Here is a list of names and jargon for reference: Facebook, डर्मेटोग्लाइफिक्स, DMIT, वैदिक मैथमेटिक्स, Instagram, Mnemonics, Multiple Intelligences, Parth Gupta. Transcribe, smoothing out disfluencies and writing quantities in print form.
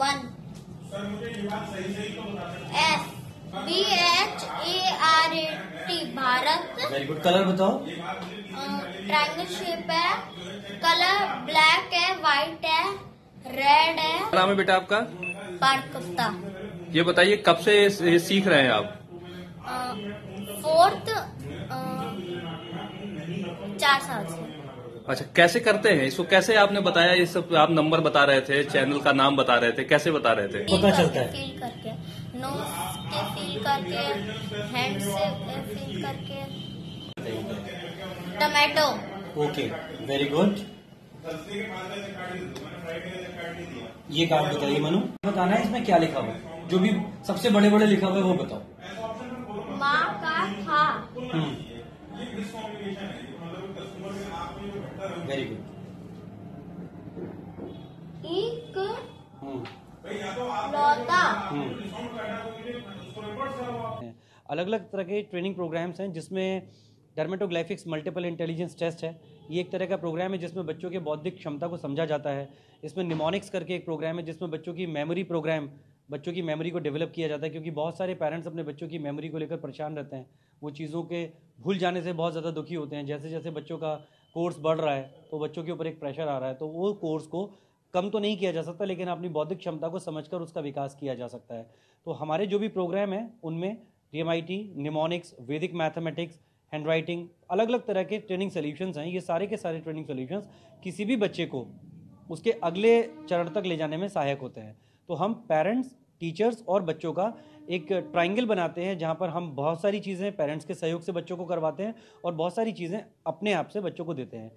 One. Sir मुझे ये बात सही तो बताओ। F BHARAT Bharat. Very good. Colour बताओ। ट्रायंगल शेप है, कलर ब्लैक है, व्हाइट है, रेड है। क्या नाम है बेटा आपका? पार्थ गुप्ता। ये बताइए कब से ये सीख रहे हैं आप? 4 साल से। अच्छा, कैसे करते हैं इसको? कैसे आपने बताया ये सब? आप नंबर बता रहे थे, चैनल का नाम बता रहे थे, कैसे बता रहे थे? पता चलता है फील करके, नोज के फील करके, हैंड से फील करके। टमाटो। Okay, very good. ये काम बताइए मनु, बताना है इसमें क्या लिखा हुआ है, जो भी सबसे बड़े बड़े लिखा हुआ है वो बताओ। माँ का था। Very good. एक लौता। अलग अलग तरह के ट्रेनिंग प्रोग्राम्स हैं जिसमें डर्मेटोग्लाइफिक्स मल्टीपल इंटेलिजेंस टेस्ट है। ये एक तरह का प्रोग्राम है जिसमें बच्चों के बौद्धिक क्षमता को समझा जाता है। इसमें निमोनिक्स करके एक प्रोग्राम है जिसमें बच्चों की मेमोरी को डेवलप किया जाता है, क्योंकि बहुत सारे पेरेंट्स अपने बच्चों की मेमोरी को लेकर परेशान रहते हैं। वो चीज़ों के भूल जाने से बहुत ज़्यादा दुखी होते हैं। जैसे जैसे बच्चों का कोर्स बढ़ रहा है तो बच्चों के ऊपर एक प्रेशर आ रहा है, तो वो कोर्स को कम तो नहीं किया जा सकता, लेकिन अपनी बौद्धिक क्षमता को समझकर उसका विकास किया जा सकता है। तो हमारे जो भी प्रोग्राम हैं उनमें DMIT, निमोनिक्स, वैदिक मैथमेटिक्स, हैंड राइटिंग, अलग अलग तरह के ट्रेनिंग सोल्यूशंस हैं। ये सारे के सारे ट्रेनिंग सोल्यूशंस किसी भी बच्चे को उसके अगले चरण तक ले जाने में सहायक होते हैं। तो हम पेरेंट्स, टीचर्स और बच्चों का एक ट्रायंगल बनाते हैं, जहाँ पर हम बहुत सारी चीज़ें पेरेंट्स के सहयोग से बच्चों को करवाते हैं और बहुत सारी चीज़ें अपने आप से बच्चों को देते हैं।